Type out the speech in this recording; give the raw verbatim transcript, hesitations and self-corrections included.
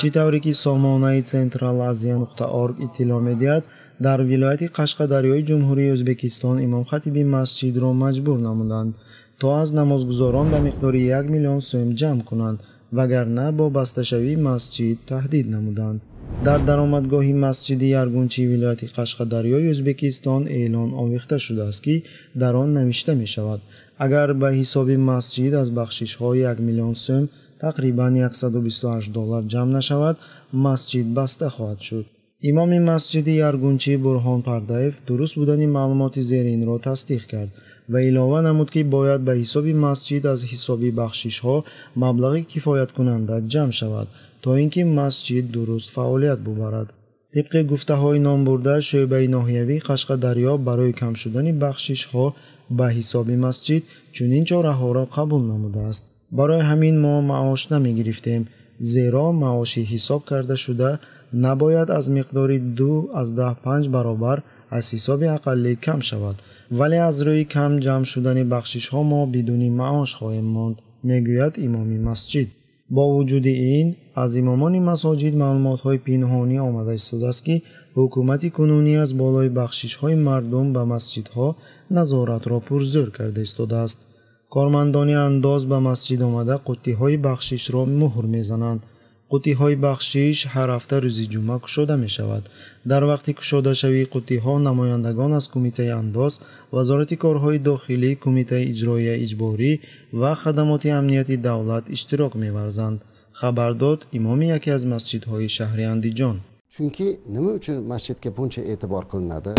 چی طوری که سامانه سنترال آسیا نقطه آر اطلاع می‌دهد، در ولایت قشقدریای جمهوری ازبکستان امام خطیب مسجد را مجبور نمودند تا از نمازگزاران به مقدار یک میلیون سوم جمع کنند، وگرنه با بسته‌شوی مسجد تهدید نمودند. در درآمدگاهی مسجد یرگونچی ولایت قشقدریای ازبکستان اعلان آویخته شده است که در آن نوشته می‌شود اگر به حساب مسجد از بخشش‌های یک میلیون سوم تقریباً صد و بیست و هشت دلار جمع نشود، مسجد بسته خواهد شد. امام مسجد یرگونچی برهان پردایف درست بودن معلومات زیرین را تصدیق کرد و علاوه نمود که باید به حساب مسجد از حساب بخشش ها مبلغ کفایت کننده جمع شود تا اینکه مسجد درست فعالیت ببرد. طبق گفته های نام برده، شعبه ناحیوی قشقدریو برای کم شدن بخشش ها به حساب مسجد چنین چاره ها را قبول نموده است. برای همین ما معاش نمی گرفتیم، زیرا معاشی حساب کرده شده نباید از مقدار دو از ده پنج برابر از حساب اقلی کم شود، ولی از روی کم جمع شدن بخشش ها ما بدون معاش خواهیم ماند، میگوید امام مسجد. با وجود این، از امامان مساجد معلومات های پنهانی آمده است که حکومت کنونی از بالای بخشش های مردم به مسجد ها نظارت را پرزور کرده است. کارمندان انداز به مسجد آمده قطعه های بخشش را مهر میزنند. قطعه های بخشش هر هفته روز جمعه کشوده می شود. در وقتی کشوده شوی قطعه ها، نمایندگان از کمیته انداز، وزارت کارهای داخلی، کمیته اجرایی اجباری و خدمات امنیتی دولت اشتراک می ورزند. خبر داد امام یکی از مسجدهای شهر اندیجان. چونکی نمی چون مسجد که بونچه اعتبار کل نده.